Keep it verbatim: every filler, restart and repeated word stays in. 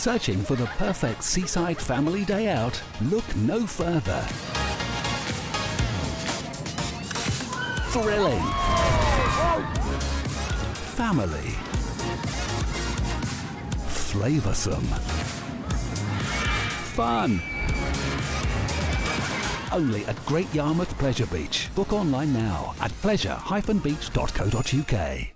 Searching for the perfect seaside family day out? Look no further. Thrilling. Family. Flavoursome. Fun. Only at Great Yarmouth Pleasure Beach. Book online now at pleasure dash beach dot co dot U K.